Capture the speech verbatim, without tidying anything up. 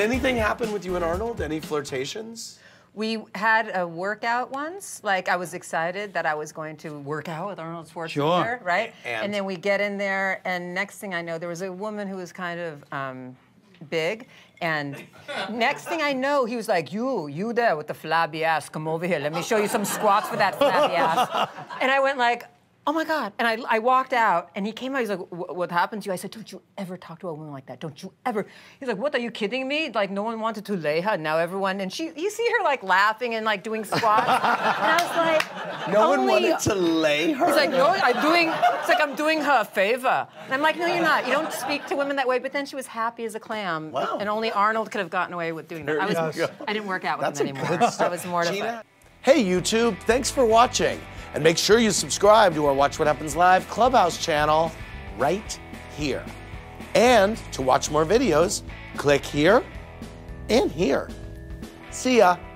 Anything happen with you and Arnold? Any flirtations? We had a workout once. Like, I was excited that I was going to work out with Arnold Schwarzenegger, sure. right? And, and then we get in there, and next thing I know, there was a woman who was kind of um, big, and next thing I know, he was like, you, you there with the flabby ass, come over here. Let me show you some squats for that flabby ass. And I went like, oh my God. And I, I walked out, and he came out, he's like, what happened to you? I said, don't you ever talk to a woman like that. Don't you ever. He's like, what, are you kidding me? Like, no one wanted to lay her, now everyone. And she, you see her like laughing and like doing squats. And I was like, no one wanted to lay her. He's like, no, I'm doing, it's like I'm doing her a favor. And I'm like, no, you're not. You don't speak to women that way. But then she was happy as a clam. Wow. And only Arnold could have gotten away with doing that. I, was, I didn't work out with That's him anymore. I was mortified. Gina? Hey, YouTube, thanks for watching. And make sure you subscribe to our Watch What Happens Live Clubhouse channel right here. And to watch more videos, click here and here. See ya.